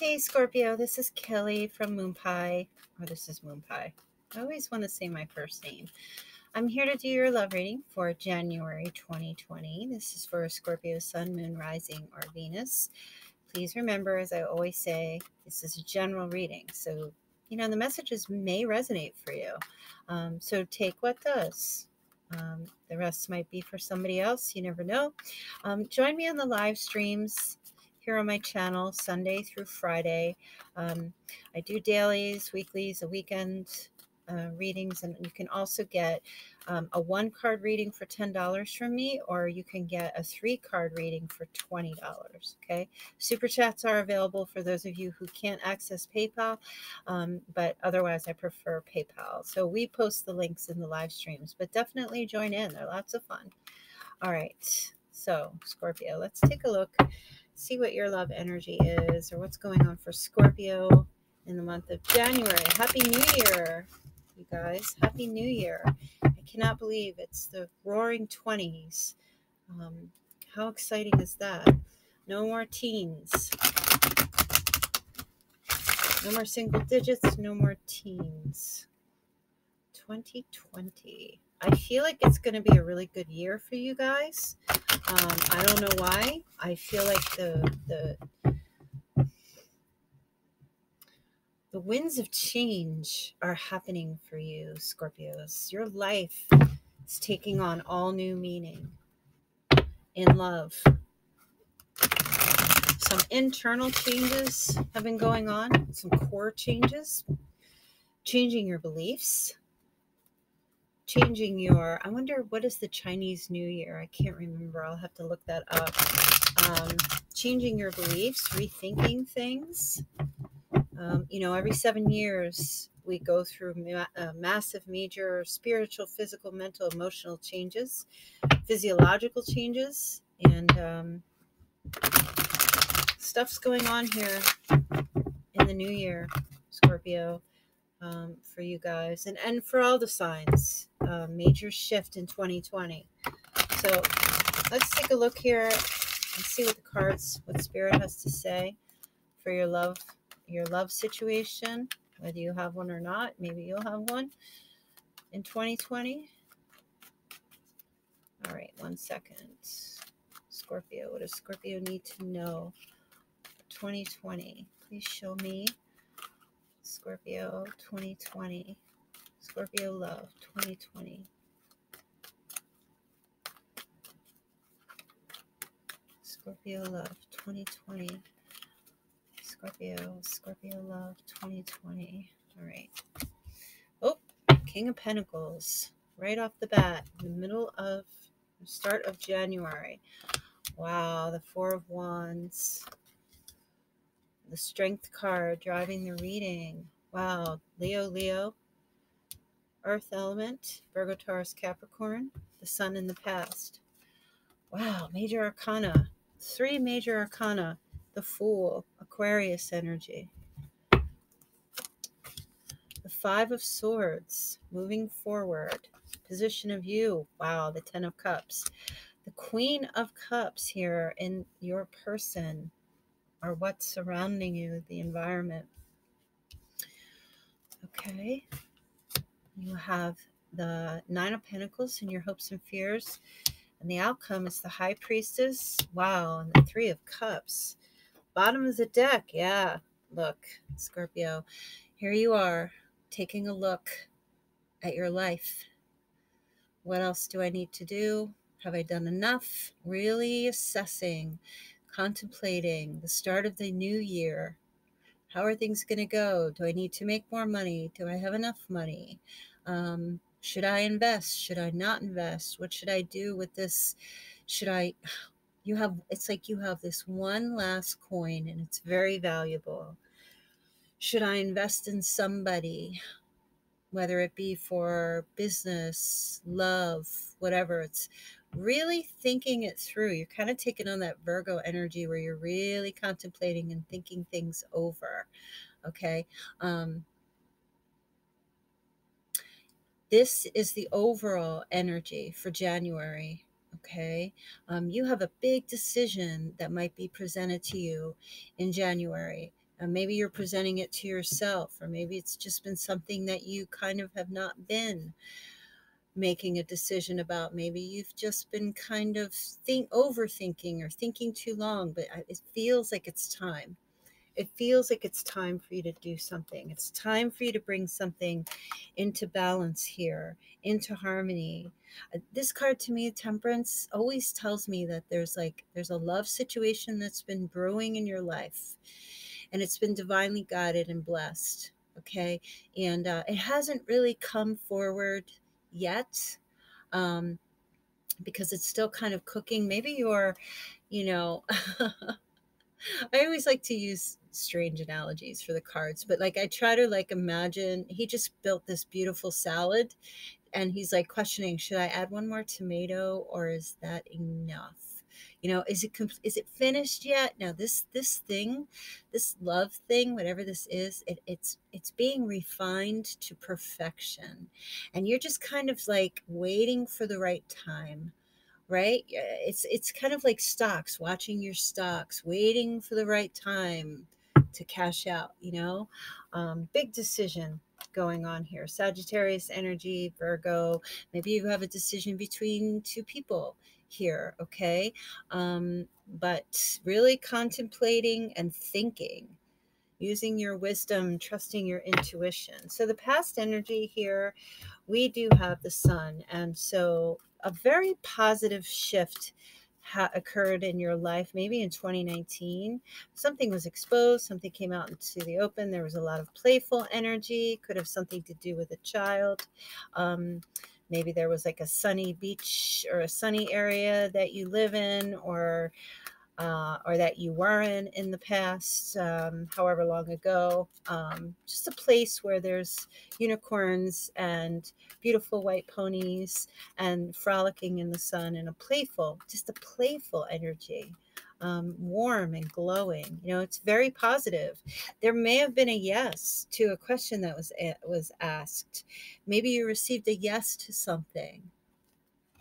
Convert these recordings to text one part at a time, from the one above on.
Hey Scorpio, this is Kelly from Moon Pie. Oh, this is Moon Pie. I always want to say my first name. I'm here to do your love reading for January 2020. This is for Scorpio, Sun, Moon, Rising, or Venus. Please remember, as I always say, this is a general reading. So, you know, the messages may resonate for you. So take what does. The rest might be for somebody else. You never know. Join me on the live streams here on my channel, Sunday through Friday. I do dailies, weeklies, a weekend readings, and you can also get a one-card reading for $10 from me, or you can get a three-card reading for $20, okay? Super chats are available for those of you who can't access PayPal, but otherwise I prefer PayPal. So we post the links in the live streams, but definitely join in. They're lots of fun. All right, so Scorpio, let's take a look. See what your love energy is or what's going on for Scorpio in the month of January. Happy New Year, you guys. Happy New Year. I cannot believe it's the roaring 20s. How exciting is that? No more teens. No more single digits. No more teens. 2020. I feel like it's going to be a really good year for you guys. I don't know why. I feel like the winds of change are happening for you, Scorpios. Your life is taking on all new meaning in love. Some internal changes have been going on, some core changes, changing your beliefs. Changing your, I wonder what is the Chinese New Year? I can't remember. I'll have to look that up. Changing your beliefs, rethinking things. You know, every 7 years we go through massive, major spiritual, physical, mental, emotional changes, physiological changes, and stuff's going on here in the new year, Scorpio. For you guys and for all the signs, major shift in 2020. So let's take a look here and see what the cards, what spirit has to say for your love situation, whether you have one or not. Maybe you'll have one in 2020. All right, 1 second. Scorpio, what does Scorpio need to know for 2020? Please show me. Scorpio 2020. Scorpio love 2020. Scorpio love 2020. Scorpio love 2020. All right. Oh, King of Pentacles. Right off the bat, in the middle of the start of January. Wow, the Four of Wands. The strength card driving the reading. Wow. Leo, earth element, Virgo, Taurus, Capricorn, the sun in the past. Wow. Major arcana, 3 major arcana, the Fool, Aquarius energy, the Five of Swords, moving forward, position of you. Wow. The Ten of Cups, the Queen of Cups here in your person. Or what's surrounding you, the environment. Okay. You have the Nine of Pentacles in your hopes and fears. And the outcome is the High Priestess. Wow. And the Three of Cups. Bottom of the deck. Yeah. Look, Scorpio. Here you are taking a look at your life. What else do I need to do? Have I done enough? Really assessing. Contemplating the start of the new year. How are things going to go? Do I need to make more money? Do I have enough money? Should I invest? Should I not invest? What should I do with this? It's like you have this one last coin and it's very valuable. Should I invest in somebody? Whether it be for business, love, whatever, it's really thinking it through. You're kind of taking on that Virgo energy where you're really contemplating and thinking things over. Okay. This is the overall energy for January. Okay. You have a big decision that might be presented to you in January. And maybe you're presenting it to yourself, or maybe it's just been something that you kind of have not been making a decision about. Maybe you've just been kind of overthinking or thinking too long, but it feels like it's time. It feels like it's time for you to do something. It's time for you to bring something into balance here, into harmony. This card to me, Temperance, always tells me that there's a love situation that's been brewing in your life, and it's been divinely guided and blessed. Okay. And it hasn't really come forward yet, because it's still kind of cooking. Maybe you're, you know, I always like to use strange analogies for the cards, but like I try to like imagine he just built this beautiful salad and he's like questioning, should I add one more tomato or is that enough? You know, is it finished yet? Now this thing, this love thing, whatever this is, it's being refined to perfection, and you're just kind of like waiting for the right time. Right? It's kind of like stocks, watching your stocks, waiting for the right time to cash out, you know, big decision going on here. Sagittarius energy, Virgo, maybe you have a decision between two people here. Okay. But really contemplating and thinking, using your wisdom, trusting your intuition. So the past energy here, we do have the sun. And so a very positive shift occurred in your life, maybe in 2019. Something was exposed, something came out into the open. There was a lot of playful energy, could have something to do with a child. Maybe there was like a sunny beach or a sunny area that you live in, or that you were in the past, however long ago. Just a place where there's unicorns and beautiful white ponies and frolicking in the sun, and just a playful energy, warm and glowing. You know, it's very positive. There may have been a yes to a question that was asked. Maybe you received a yes to something.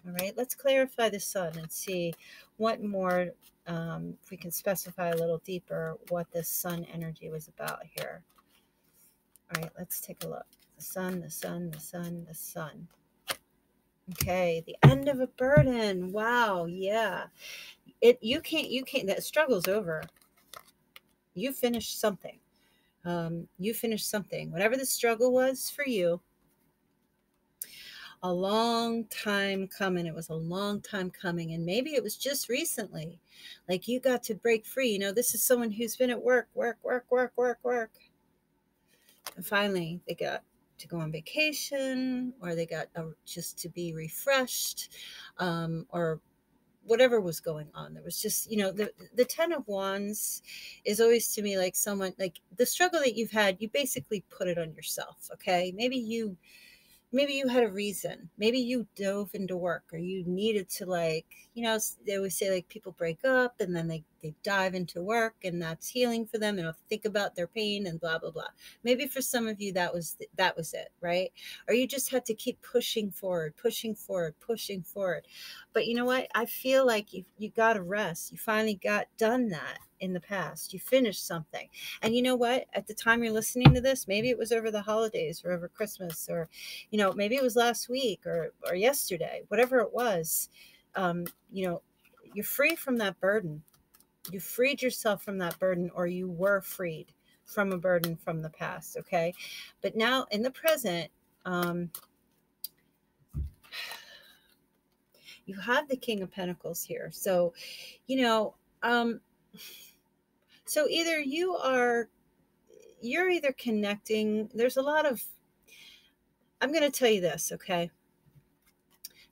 All right, let's clarify the sun and see what more, if we can specify a little deeper what this sun energy was about here. All right, let's take a look. The sun, the sun, the sun, the sun. Okay, the end of a burden. Wow, yeah. You can't, that struggle's over. You finished something. You finished something. Whatever the struggle was for you, a long time coming. It was a long time coming. And maybe it was just recently, like you got to break free. You know, this is someone who's been at work. And finally they got to go on vacation, or they got just to be refreshed, or whatever was going on. There was just, you know, the Ten of Wands is always to me like someone, like the struggle that you've had, you basically put it on yourself. Okay. Maybe you had a reason. Maybe you dove into work, or you needed to, like, you know, they always say like people break up and then they dive into work, and that's healing for them. They don't think about their pain and blah, blah, blah. Maybe for some of you, that was it, right? Or you just had to keep pushing forward. But you know what? I feel like you got a rest. You finally got done that in the past. You finished something. And you know what? At the time you're listening to this, maybe it was over the holidays or over Christmas, or, you know, maybe it was last week or yesterday, whatever it was. You know, you're free from that burden. You freed yourself from that burden, or you were freed from a burden from the past. Okay. But now in the present, you have the King of Pentacles here. So, you know, so either you're either connecting. There's a lot of, I'm going to tell you this. Okay.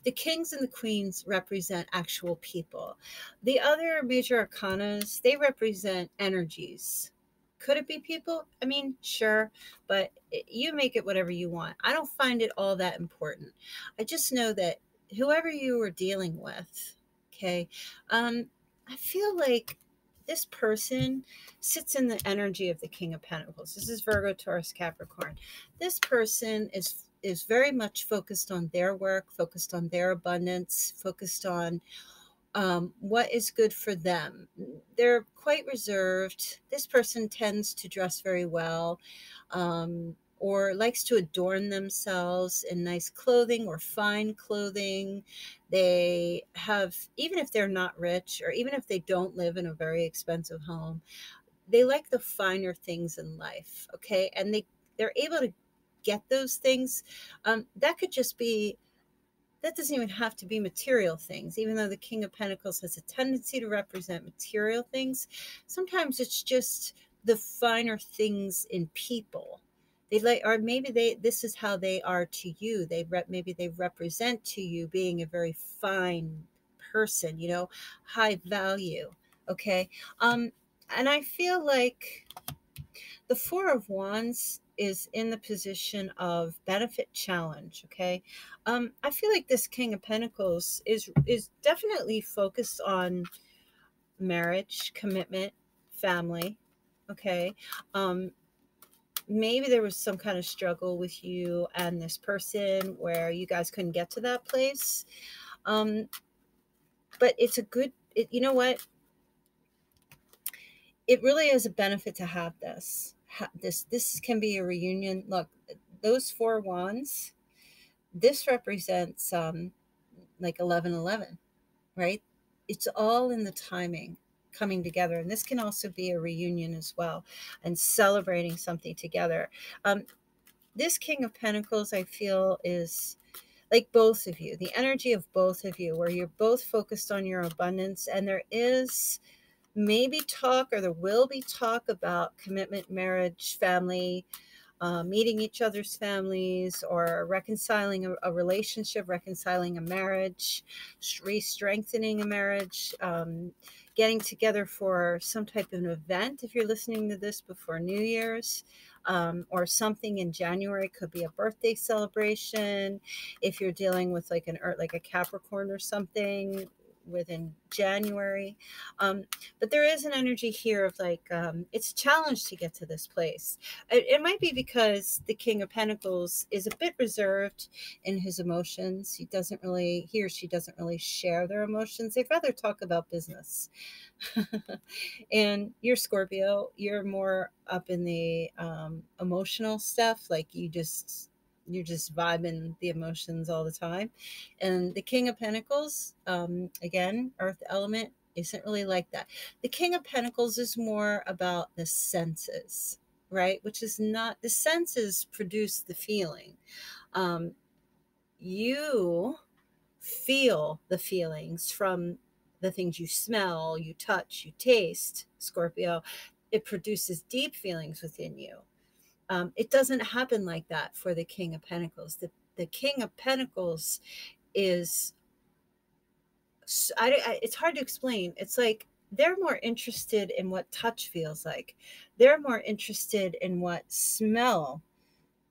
The kings and the queens represent actual people. The other major arcanas, they represent energies. Could it be people? I mean, sure, but you make it whatever you want. I don't find it all that important. I just know that whoever you were dealing with, okay, I feel like this person sits in the energy of the King of Pentacles. This is Virgo, Taurus, Capricorn. This person is very much focused on their work, focused on their abundance, focused on what is good for them. They're quite reserved. This person tends to dress very well, or likes to adorn themselves in nice clothing or fine clothing. They have, even if they're not rich or even if they don't live in a very expensive home, they like the finer things in life, okay? And they're able to get those things. That could just be, that doesn't even have to be material things, even though the King of Pentacles has a tendency to represent material things. Sometimes it's just the finer things in people. They like, or maybe they, this is how they are to you. Maybe they represent to you being a very fine person, you know, high value, okay? And I feel like the Four of Wands is in the position of benefit challenge, okay? I feel like this King of Pentacles is definitely focused on marriage, commitment, family, okay? Maybe there was some kind of struggle with you and this person where you guys couldn't get to that place. But it's a good, you know what? It really is a benefit to have this. This can be a reunion. Look, those four wands, this represents like 11-11, right? It's all in the timing coming together. And this can also be a reunion as well and celebrating something together. This King of Pentacles, I feel, is like both of you, the energy of both of you, where you're both focused on your abundance. And there is maybe talk, or there will be talk about commitment, marriage, family, meeting each other's families, or reconciling a relationship, reconciling a marriage, re-strengthening a marriage, getting together for some type of an event. If you're listening to this before New Year's, or something in January, could be a birthday celebration. If you're dealing with like a Capricorn or something within January. But there is an energy here of like, it's a challenge to get to this place. It might be because the King of Pentacles is a bit reserved in his emotions. He or she doesn't really share their emotions. They'd rather talk about business. And you're Scorpio, you're more up in the emotional stuff. Like you're just vibing the emotions all the time. And the King of Pentacles, again, earth element, isn't really like that. The King of Pentacles is more about the senses, right? Which is not, the senses produce the feeling. You feel the feelings from the things you smell, you touch, you taste, Scorpio. It produces deep feelings within you. It doesn't happen like that for the King of Pentacles. The King of Pentacles is, it's hard to explain. It's like they're more interested in what touch feels like. They're more interested in what smell,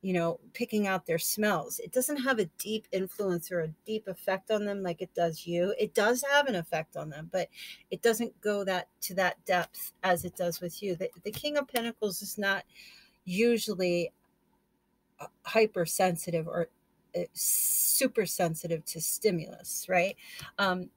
you know, picking out their smells. It doesn't have a deep influence or a deep effect on them like it does you. It does have an effect on them, but it doesn't go to that depth as it does with you. The King of Pentacles is not usually hypersensitive or super sensitive to stimulus, right? And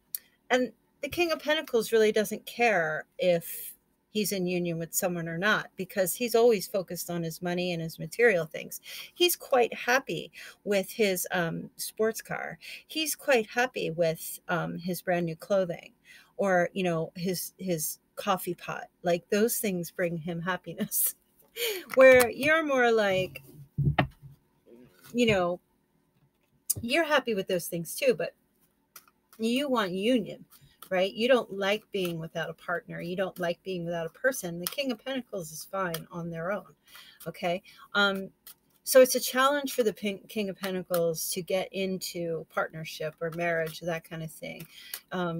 the King of Pentacles really doesn't care if he's in union with someone or not, because he's always focused on his money and his material things. He's quite happy with his sports car. He's quite happy with his brand new clothing, or, you know, his coffee pot. Like those things bring him happiness. Where you're more like, you know, you're happy with those things too, but you want union, right? You don't like being without a partner. You don't like being without a person. The King of Pentacles is fine on their own, okay? So it's a challenge for the King of Pentacles to get into partnership or marriage or that kind of thing,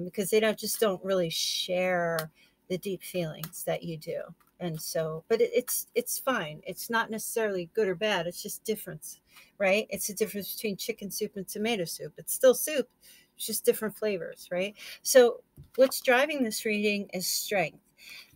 because they just don't really share the deep feelings that you do. And so, but it's fine. It's not necessarily good or bad. It's just difference, right? It's the difference between chicken soup and tomato soup. It's still soup. It's just different flavors, right? So what's driving this reading is strength.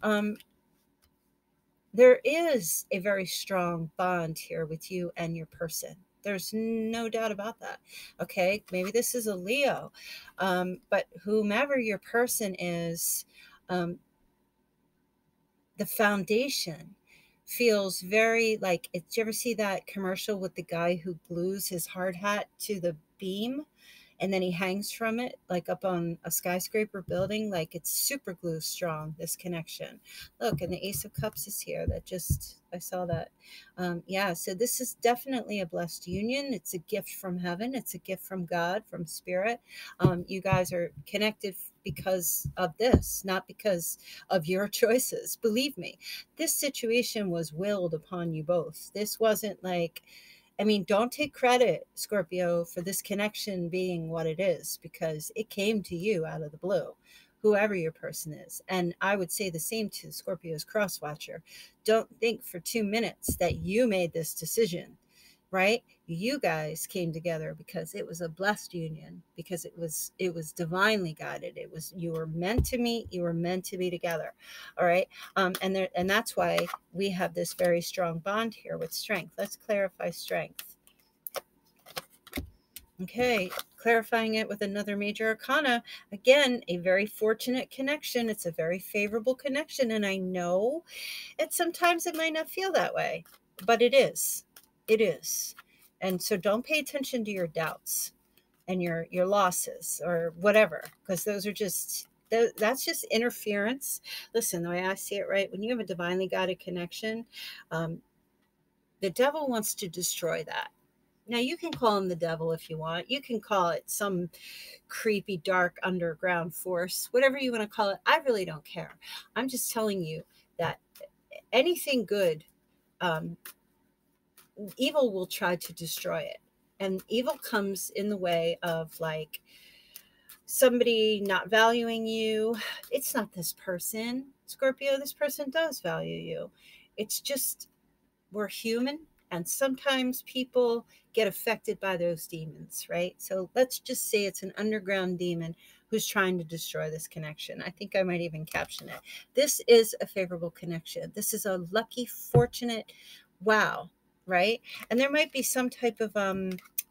There is a very strong bond here with you and your person. There's no doubt about that. Okay, maybe this is a Leo, but whomever your person is, the foundation feels very like, did you ever see that commercial with the guy who glues his hard hat to the beam and then he hangs from it like up on a skyscraper building? Like it's super glue strong, this connection. Look, and the Ace of Cups is here. That just, I saw that. Yeah, so this is definitely a blessed union. It's a gift from heaven. It's a gift from God, from spirit. You guys are connected because of this, not because of your choices. Believe me, this situation was willed upon you both. This wasn't like, I mean, don't take credit, Scorpio, for this connection being what it is, because it came to you out of the blue, whoever your person is. And I would say the same to Scorpio's crosswatcher. Don't think for 2 minutes that you made this decision, right? You guys came together because it was a blessed union, because it was divinely guided. It was, you were meant to meet, you were meant to be together. All right. And that's why we have this very strong bond here with strength. Let's clarify strength. Okay, clarifying it with another major arcana. Again, a very fortunate connection. It's a very favorable connection. And I know it sometimes it might not feel that way, but it is. It is. And so don't pay attention to your doubts and your losses or whatever, because those are just, that's just interference. Listen, the way I see it, right? When you have a divinely guided connection, the devil wants to destroy that. Now, you can call him the devil if you want. You can call it some creepy, dark underground force, whatever you want to call it. I really don't care. I'm just telling you that anything good, evil will try to destroy it. And evil comes in the way of like somebody not valuing you. It's not this person, Scorpio. This person does value you. It's just, we're human. And sometimes people get affected by those demons, right? So let's just say it's an underground demon who's trying to destroy this connection. I think I might even caption it. This is a favorable connection. This is a lucky, fortunate, wow. Right? And there might be some type of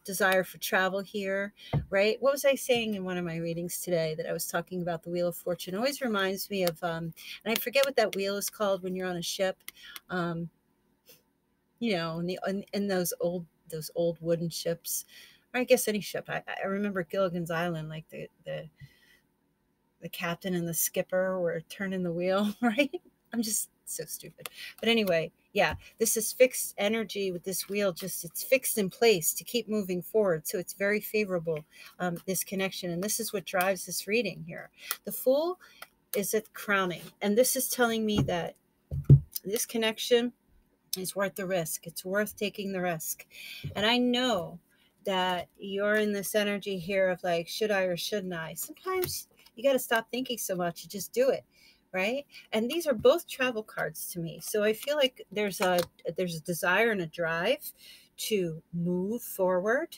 desire for travel here, right? What was I saying in one of my readings today that I was talking about the Wheel of Fortune? It always reminds me of, and I forget what that wheel is called when you're on a ship, you know, in those old wooden ships, or I guess any ship. I remember Gilligan's Island, like the captain and the skipper were turning the wheel, right? I'm just so stupid. But anyway, yeah, this is fixed energy with this wheel. Just it's fixed in place to keep moving forward. So it's very favorable, this connection. And this is what drives this reading here. The Fool is at crowning. And this is telling me that this connection is worth the risk. It's worth taking the risk. And I know that you're in this energy here of like, should I or shouldn't I? Sometimes you got to stop thinking so much. You just do it. Right? And these are both travel cards to me. So I feel like there's a desire and a drive to move forward.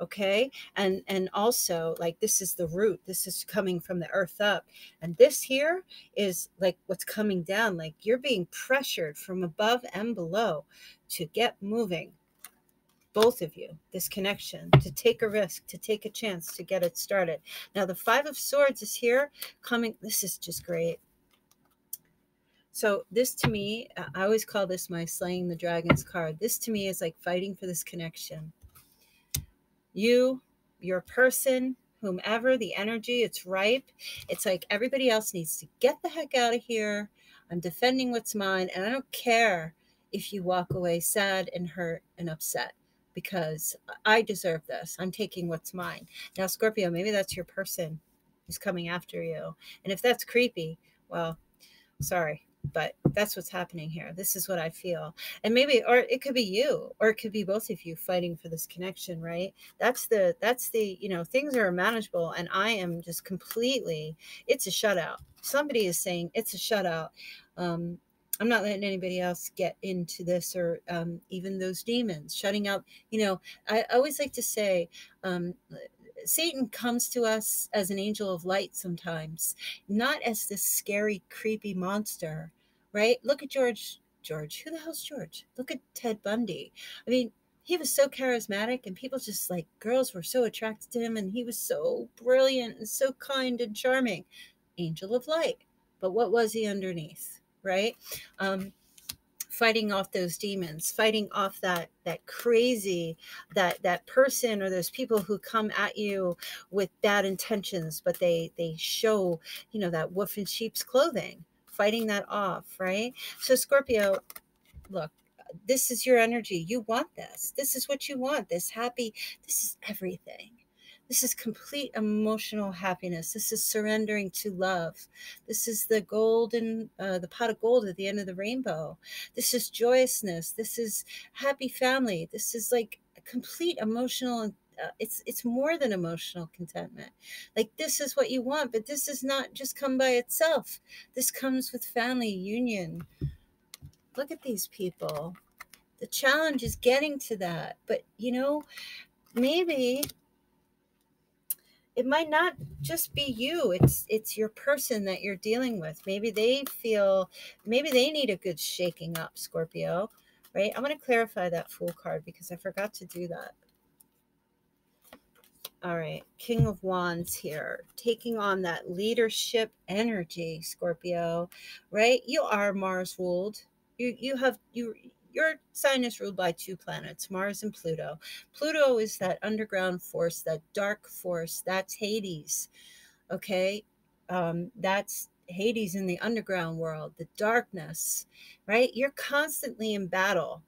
Okay. And also like, this is the root. This is coming from the earth up. And this here is like what's coming down. Like you're being pressured from above and below to get moving. Both of you, this connection, to take a risk, to take a chance, to get it started. Now the Five of Swords is here coming. This is just great. So this to me, I always call this my slaying the dragons card. This to me is like fighting for this connection. You, your person, whomever, the energy, it's ripe. It's like everybody else needs to get the heck out of here. I'm defending what's mine. And I don't care if you walk away sad and hurt and upset, because I deserve this. I'm taking what's mine. Now, Scorpio, maybe that's your person who's coming after you. And if that's creepy, well, sorry, but that's what's happening here. This is what I feel. And maybe, or it could be you, or it could be both of you fighting for this connection, right? That's the, you know, things are manageable and I am just completely, it's a shutout. Somebody is saying it's a shutout. I'm not letting anybody else get into this or even those demons shutting out. You know, I always like to say Satan comes to us as an angel of light sometimes, not as this scary, creepy monster, right? Look at George. Who the hell's George? Look at Ted Bundy. I mean, He was so charismatic, and people just like, girls were so attracted to him, and he was so brilliant and so kind and charming. Angel of light. But what was he underneath, right? Fighting off those demons, fighting off that person or those people who come at you with bad intentions, but they show, you know, that wolf in sheep's clothing, fighting that off, right? So Scorpio, look, this is your energy. You want this. This is what you want. This happy, this is everything. This is complete emotional happiness. This is surrendering to love. This is the golden, the pot of gold at the end of the rainbow. This is joyousness. This is happy family. This is like a complete emotional, it's more than emotional contentment. Like this is what you want, but this does not just come by itself. This comes with family union. Look at these people. The challenge is getting to that. But, you know, maybe it might not just be you. It's your person that you're dealing with. Maybe they feel, maybe they need a good shaking up, Scorpio, right? I'm going to clarify that Fool card because I forgot to do that. All right. King of Wands here, taking on that leadership energy, Scorpio, right? You are Mars ruled. Your sign is ruled by two planets, Mars and Pluto. Pluto is that underground force, that dark force. That's Hades. Okay. That's Hades in the underground world, the darkness, right? You're constantly in battle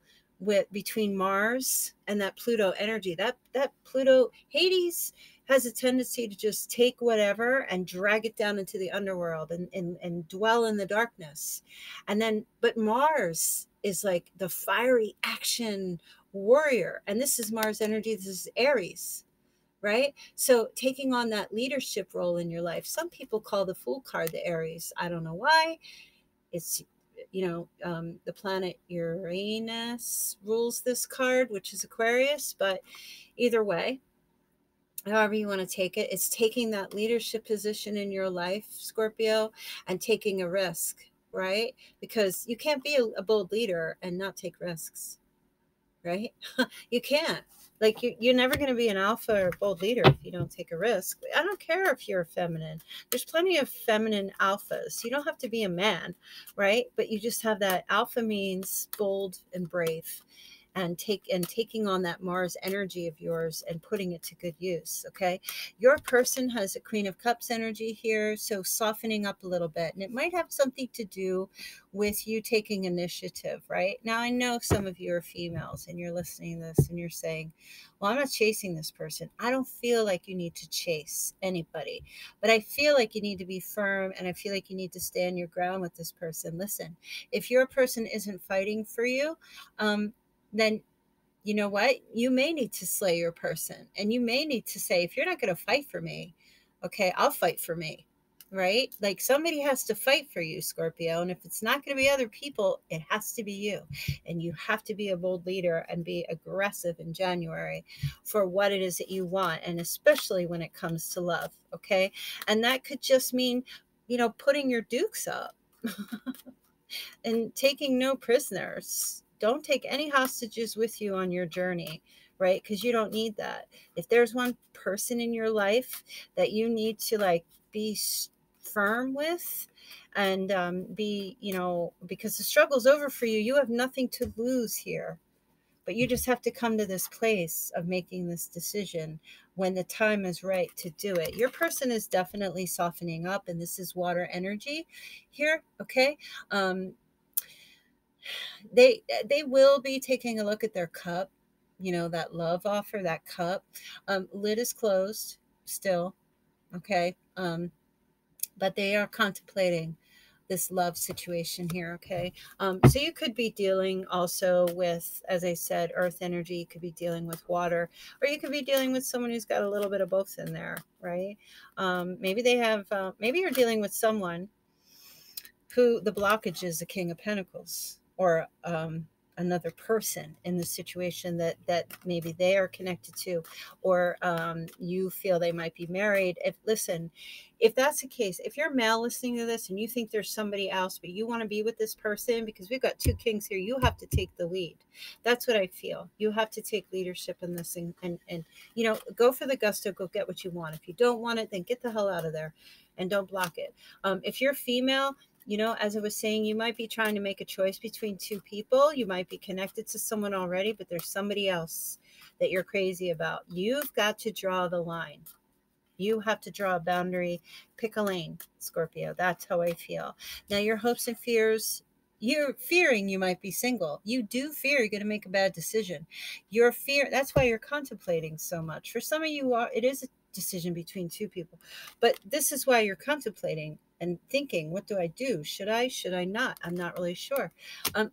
between Mars and that Pluto energy. That Pluto, Hades has a tendency to just take whatever and drag it down into the underworld and dwell in the darkness. And then, but Mars is like the fiery action warrior. And this is Mars energy. This is Aries, right? So taking on that leadership role in your life. Some people call the Fool card the Aries. I don't know why. It's, you know, the planet Uranus rules this card, which is Aquarius, but either way, however you want to take it, it's taking that leadership position in your life, Scorpio, and taking a risk, right? Because you can't be a bold leader and not take risks, right? You can't. Like, you're never going to be an alpha or bold leader if you don't take a risk. I don't care if you're feminine. There's plenty of feminine alphas. You don't have to be a man, right? But you just have that alpha means bold and brave and taking on that Mars energy of yours and putting it to good use, okay? Your person has a Queen of Cups energy here, so softening up a little bit. And it might have something to do with you taking initiative, right? Now, I know some of you are females and you're listening to this and you're saying, well, I'm not chasing this person. I don't feel like you need to chase anybody, but I feel like you need to be firm and I feel like you need to stand your ground with this person. Listen, if your person isn't fighting for you, then you know what? You may need to slay your person and you may need to say, if you're not going to fight for me, okay, I'll fight for me, right? Like somebody has to fight for you, Scorpio. And if it's not going to be other people, it has to be you. And you have to be a bold leader and be aggressive in January for what it is that you want. And especially when it comes to love, okay? And that could just mean, you know, putting your dukes up and taking no prisoners. Don't take any hostages with you on your journey, right? Because you don't need that. If there's one person in your life that you need to like be firm with and be, you know, because the struggle's over for you, you have nothing to lose here. But you just have to come to this place of making this decision when the time is right to do it. Your person is definitely softening up, and this is water energy here, okay? They will be taking a look at their cup, you know, that love offer, that cup. Lid is closed still, okay? But they are contemplating this love situation here, okay? So you could be dealing also with, as I said, earth energy. You could be dealing with water, or you could be dealing with someone who's got a little bit of both in there, right? Maybe they have, maybe you're dealing with someone who the blockage is a King of Pentacles or another person in the situation that maybe they are connected to, or you feel they might be married. If that's the case, if you're male listening to this and you think there's somebody else, but you want to be with this person, because we've got two kings here, you have to take the lead. That's what I feel. You have to take leadership in this and you know, go for the gusto, go get what you want. If you don't want it, then get the hell out of there and don't block it. If you're female, you know, as I was saying, you might be trying to make a choice between two people. You might be connected to someone already, but there's somebody else that you're crazy about. You've got to draw the line. You have to draw a boundary. Pick a lane, Scorpio. That's how I feel. Now, your hopes and fears, you're fearing you might be single. You do fear you're going to make a bad decision. Your fear, that's why you're contemplating so much. For some of you, it is a decision between two people, but this is why you're contemplating and thinking, what do I do? Should I not? I'm not really sure.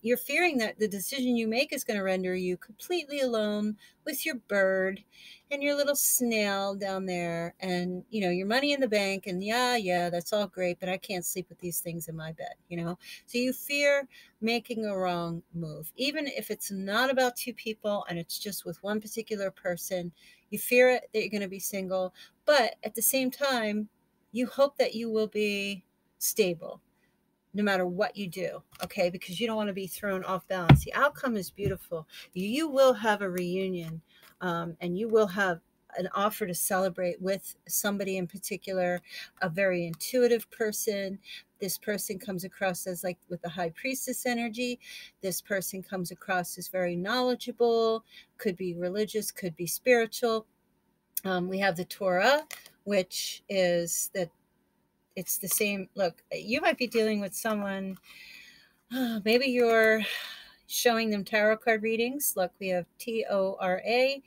You're fearing that the decision you make is going to render you completely alone with your bird and your little snail down there and, you know, your money in the bank and yeah, that's all great, but I can't sleep with these things in my bed, you know? So you fear making a wrong move. Even if it's not about two people and it's just with one particular person, you fear it, that you're going to be single, but at the same time, you hope that you will be stable no matter what you do, okay? Because you don't want to be thrown off balance. The outcome is beautiful. You will have a reunion and you will have an offer to celebrate with somebody in particular, a very intuitive person. This person comes across as like with the High Priestess energy. This person comes across as very knowledgeable, could be religious, could be spiritual. We have the Torah, which is that it's the same. Look, you might be dealing with someone, maybe you're showing them tarot card readings. Look, we have T-O-R-A,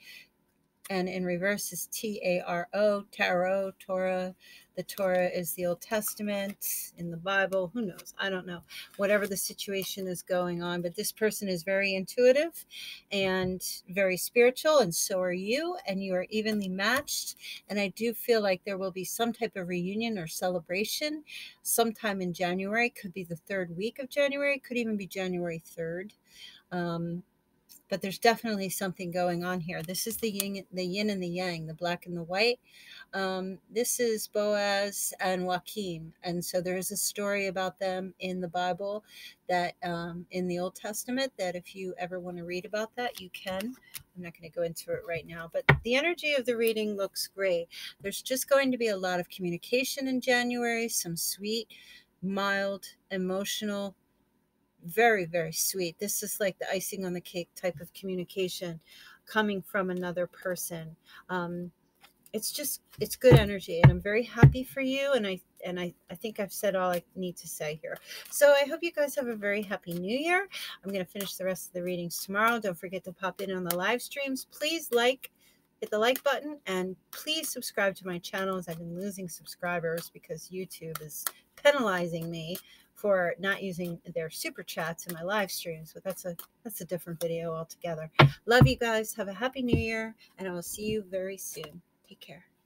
and in reverse is T-A-R-O, tarot, Torah. The Torah is the Old Testament in the Bible. Who knows? I don't know. Whatever the situation is going on. But this person is very intuitive and very spiritual. And so are you. And you are evenly matched. And I do feel like there will be some type of reunion or celebration sometime in January. Could be the third week of January. Could even be January 3rd. But there's definitely something going on here. This is the yin and the yang, the black and the white. This is Boaz and Joachim. And so there is a story about them in the Bible that in the Old Testament, that if you ever want to read about that, you can. I'm not going to go into it right now, but the energy of the reading looks great. There's just going to be a lot of communication in January, some sweet, mild, emotional, very, very sweet. This is like the icing on the cake type of communication coming from another person. It's just, it's good energy, and I'm very happy for you. And I think I've said all I need to say here. So I hope you guys have a very happy new year. I'm going to finish the rest of the readings tomorrow. Don't forget to pop in on the live streams. Please hit the like button, and please subscribe to my channel, as I've been losing subscribers because YouTube is penalizing me for not using their super chats in my live streams, but that's a different video altogether. Love you guys. Have a happy new year, and I will see you very soon. Take care.